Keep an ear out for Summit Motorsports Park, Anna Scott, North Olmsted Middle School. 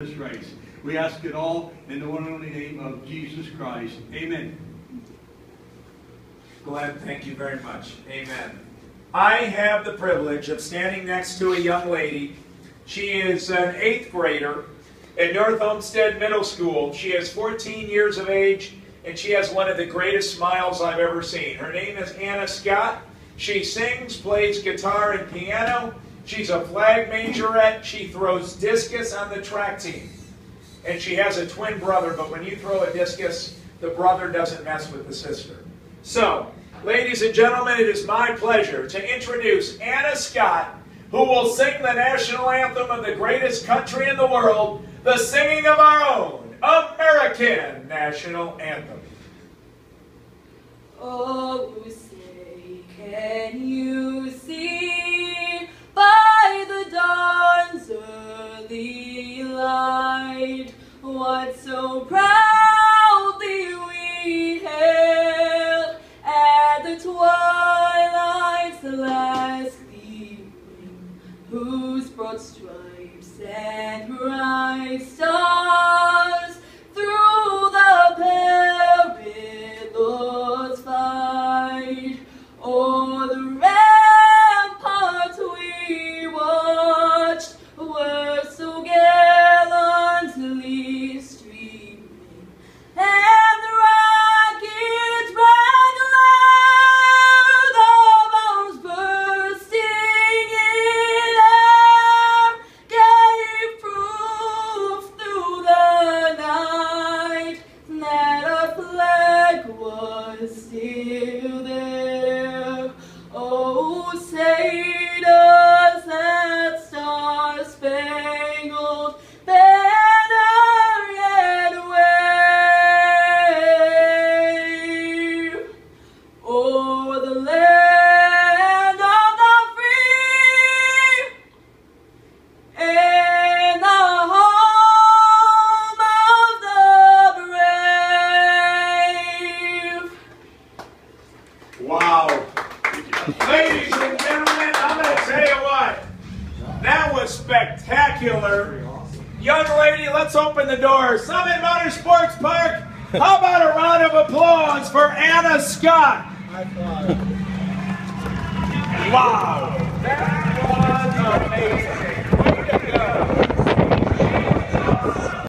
This race. We ask it all in the one and only name of Jesus Christ. Amen. Glenn, thank you very much. Amen. I have the privilege of standing next to a young lady. She is an 8th grader at North Olmsted Middle School. She is 14 years of age, and she has one of the greatest smiles I've ever seen. Her name is Anna Scott. She sings, plays guitar and piano. She's a flag majorette. She throws discus on the track team. And she has a twin brother, but when you throw a discus, the brother doesn't mess with the sister. So, ladies and gentlemen, it is my pleasure to introduce Anna Scott, who will sing the national anthem of the greatest country in the world, the singing of our own American national anthem. Oh, say, can you see? By the dawn's early light, what so proudly we hailed at the twilight's last gleaming, whose broad stripes and bright stars through the perilous fight o'er the red. Ladies and gentlemen, I'm going to tell you what, that was spectacular. Young lady, let's open the door. Summit Motorsports Park, how about a round of applause for Anna Scott? Wow, that was amazing. Way to go.